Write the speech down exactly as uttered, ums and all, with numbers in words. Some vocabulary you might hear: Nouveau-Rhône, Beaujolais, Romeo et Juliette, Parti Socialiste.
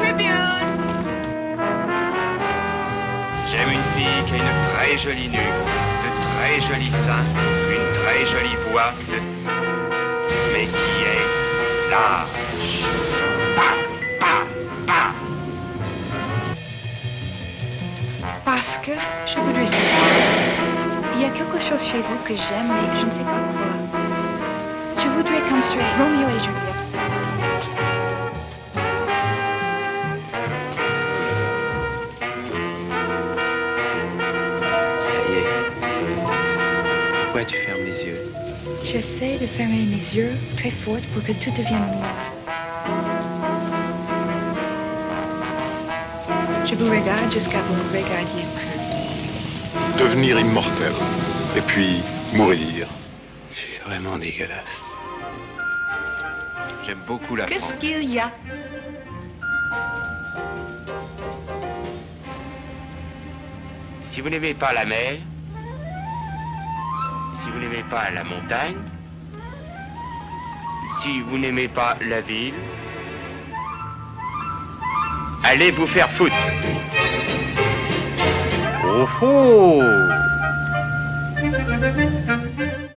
Tribune. J'aime une fille qui a une très jolie nuque, de très jolis seins, une très jolie voix, de... mais qui est large. Pa, pa, pa. Parce que je voudrais savoir, il y a quelque chose chez vous que j'aime et que je ne sais pas quoi. Je voudrais construire Romeo et Juliette. Pourquoi tu fermes les yeux? J'essaie de fermer mes yeux très fort pour que tout devienne noir. Je vous regarde jusqu'à vous me regardiez plus. Devenir immortel et puis mourir. Je suis vraiment dégueulasse. J'aime beaucoup la France. Qu'est-ce qu'il y a? Si vous n'aimez pas la mer, si vous n'aimez pas la montagne, si vous n'aimez pas la ville, allez vous faire foutre. Oh oh!